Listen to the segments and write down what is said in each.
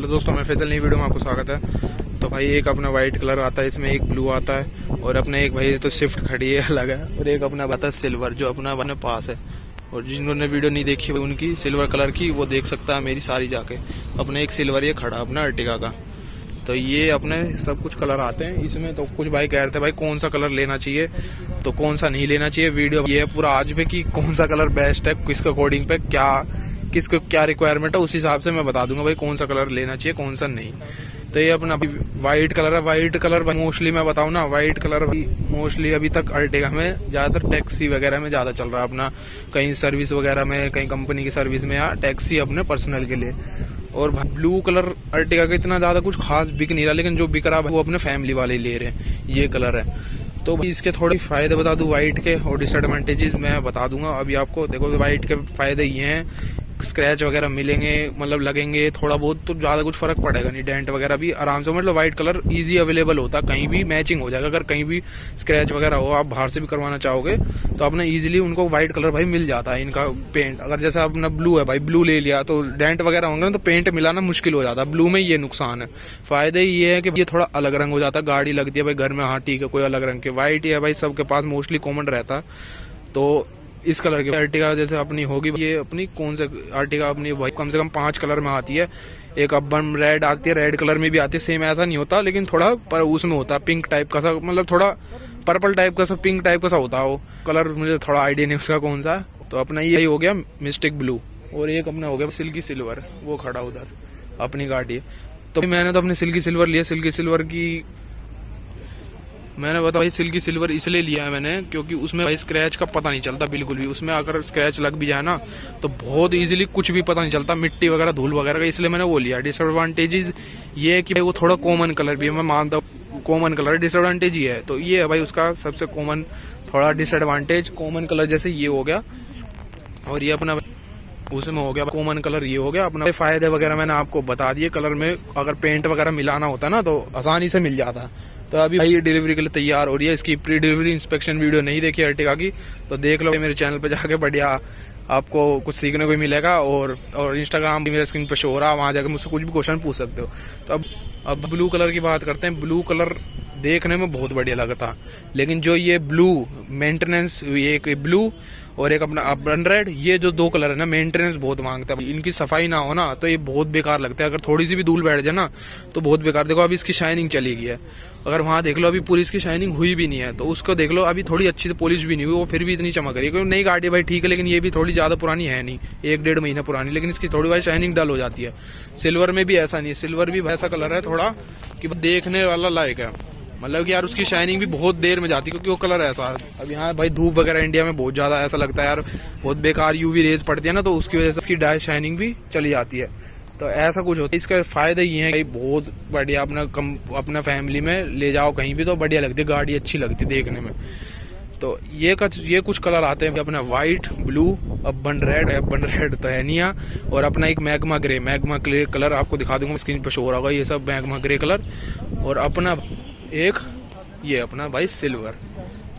Hello दोस्तों, मैं फैसल, नई वीडियो में आपको स्वागत है। तो भाई एक अपना वाइट कलर आता है, इसमें एक ब्लू आता है और अपने एक भाई तो स्विफ्ट खड़ी है अलग है, और एक अपना आता है सिल्वर जो अपना अपने पास है। और जिन्होंने वीडियो नहीं देखी उनकी सिल्वर कलर की वो देख सकता है मेरी सारी जाके। अपने एक सिल्वर ये खड़ा अपना अर्टिगा का। तो ये अपने सब कुछ कलर आते हैं इसमें। तो कुछ भाई कह रहे थे भाई कौन सा कलर लेना चाहिए तो कौन सा नहीं लेना चाहिए, वीडियो ये पूरा आज पे कि कौन सा कलर बेस्ट है, किसके अकॉर्डिंग पे क्या किसको क्या रिक्वायरमेंट है, उस हिसाब से मैं बता दूंगा भाई कौन सा कलर लेना चाहिए कौन सा नहीं। तो ये अपना व्हाइट कलर है। व्हाइट कलर मोस्टली मैं बताऊं ना, व्हाइट कलर मोस्टली अभी तक अर्टिगा में ज्यादातर टैक्सी वगैरह में ज्यादा चल रहा है अपना, कहीं सर्विस वगैरह में, कहीं कंपनी की सर्विस में या टैक्सी अपने पर्सनल के लिए। और ब्लू कलर अर्टिगा का इतना ज्यादा कुछ खास बिक नहीं रहा, लेकिन जो बिक रहा है वो अपने फैमिली वाले ले रहे हैं, ये कलर है। तो इसके थोड़े फायदे बता दूं व्हाइट के, और डिसएडवांटेजेस मैं बता दूंगा अभी आपको। देखो व्हाइट के फायदे ये हैं, स्क्रैच वगैरह मिलेंगे मतलब लगेंगे थोड़ा बहुत, तो ज्यादा कुछ फर्क पड़ेगा नहीं, डेंट वगैरह भी आराम से, मतलब व्हाइट कलर इजी अवेलेबल होता, कहीं भी मैचिंग हो जाएगा। अगर कहीं भी स्क्रैच वगैरह हो, आप बाहर से भी करवाना चाहोगे तो आपने इजीली उनको व्हाइट कलर भाई मिल जाता है इनका पेंट। अगर जैसा अपना ब्लू है भाई, ब्लू ले लिया तो डेंट वगैरह होंगे ना, तो पेंट मिलाना मुश्किल हो जाता है ब्लू में, ये नुकसान है। फायदे ये है कि ये थोड़ा अलग रंग हो जाता, गाड़ी लगती है भाई घर में, हाँ ठीक है कोई अलग रंग के। व्हाइट है भाई सबके पास मोस्टली कॉमन रहता, तो इस कलर की अर्टिगा जैसे अपनी होगी। ये अपनी कौन सा अर्टिगा अपनी वही कम से कम 5 कलर में आती है। एक अर्बन रेड आती है, रेड कलर में भी आती है, सेम ऐसा नहीं होता लेकिन थोड़ा पर उसमें होता है पिंक टाइप का सा, मतलब थोड़ा पर्पल टाइप का सा, पिंक टाइप का सा होता है वो कलर, मुझे थोड़ा आइडिया नहीं उसका कौन सा। तो अपना यही हो गया मिस्टिक ब्लू, और एक अपना हो गया सिल्की सिल्वर, वो खड़ा उधर अपनी गाड़ी। तो मैंने तो अपने सिल्की सिल्वर लिया। सिल्की सिल्वर की मैंने बताया भाई, सिल्की सिल्वर इसलिए लिया है मैंने क्योंकि उसमें भाई स्क्रैच का पता नहीं चलता बिल्कुल भी। उसमें अगर स्क्रैच लग भी जाए ना तो बहुत इजीली कुछ भी पता नहीं चलता, मिट्टी वगैरह धूल वगैरह का, इसलिए मैंने वो लिया। डिसएडवांटेजेस ये है कि भाई वो थोड़ा कॉमन कलर भी है, मैं मानता हूँ कॉमन कलर डिसएडवांटेज ही है, तो ये है भाई उसका सबसे कॉमन थोड़ा डिसएडवांटेज। कॉमन कलर जैसे ये हो गया, और ये अपना उसमें हो गया कॉमन कलर ये हो गया अपना। फायदे वगैरह मैंने आपको बता दिए। कलर में अगर पेंट वगैरह मिलाना होता ना तो आसानी से मिल जाता। तो अभी भाई डिलीवरी के लिए तैयार हो रही है। इसकी प्री डिलीवरी इंस्पेक्शन वीडियो नहीं देखी अर्टिगा की तो देख लो मेरे चैनल पे जाके, बढ़िया आपको कुछ सीखने को मिलेगा। और इंस्टाग्राम भी मेरे स्क्रीन पे शो हो रहा है, वहां जाकर मुझसे कुछ भी क्वेश्चन पूछ सकते हो। तो अब ब्लू कलर की बात करते हैं। ब्लू कलर देखने में बहुत बढ़िया लगता, लेकिन जो ये ब्लू मेंटेनेंस, एक ब्लू और एक अपना ऑबर्न रेड, ये जो 2 कलर है ना मेंटेनेंस बहुत मांगता है, इनकी सफाई ना हो ना तो ये बहुत बेकार लगता है। अगर थोड़ी सी भी धूल बैठ जाए ना तो बहुत बेकार। देखो अभी इसकी शाइनिंग चली गई है, अगर वहां देख लो अभी पूरी इसकी शाइनिंग हुई भी नहीं है, तो उसको देख लो अभी थोड़ी अच्छी से पॉलिश भी नहीं हुई, वो फिर भी इतनी चमक रही है। क्योंकि नई गाड़ी भाई ठीक है, लेकिन ये भी थोड़ी ज्यादा पुरानी है नहीं, 1-1.5 महीना पुरानी, लेकिन इसकी थोड़ी भाई शाइनिंग डल हो जाती है। सिल्वर में भी ऐसा नहीं, सिल्वर भी ऐसा कलर है थोड़ा कि देखने वाला लायक है, मतलब कि यार उसकी शाइनिंग भी बहुत देर में जाती है क्योंकि वो कलर ऐसा है। अब यहाँ भाई धूप वगैरह इंडिया में बहुत ज्यादा ऐसा लगता है यार, बहुत बेकार यूवी रेज पड़ती है ना, तो उसकी वजह से उसकी डाई शाइनिंग भी चली जाती है। तो ऐसा कुछ होता है। इसका फायदा ये है कि बहुत बढ़िया अपना अपना फैमिली में ले जाओ कहीं भी तो बढ़िया लगती है, गाड़ी अच्छी लगती है देखने में। तो ये कुछ कलर आते हैं अपना व्हाइट, ब्लू, अबन रेड तो है नहीं, और अपना एक magma grey. Magma grey colour आपको दिखा दूंगा, स्क्रीन पर शो हो रहा होगा ये सब मैग्मा ग्रे कलर, और अपना एक ये अपना भाई सिल्वर।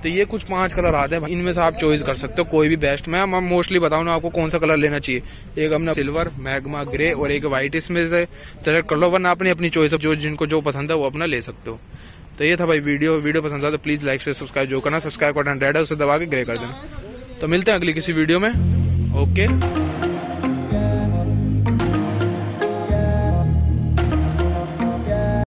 तो ये कुछ 5 कलर आते हैं, इनमें से आप चॉइस कर सकते हो कोई भी बेस्ट। मैं मोस्टली बताऊं ना आपको कौन सा कलर लेना चाहिए, एक अपना सिल्वर, मैग्मा ग्रे और एक व्हाइट, इसमें से सेलेक्ट कर लो, वरना अपनी अपनी चॉइस जो जिनको जो पसंद है वो अपना ले सकते हो। तो ये था भाई वीडियो पसंद आया तो प्लीज लाइक शेयर सब्सक्राइब जो करना, सब्सक्राइब बटन रेड है उसे दबा के ग्रे कर देना। तो मिलते हैं अगली किसी वीडियो में, ओके।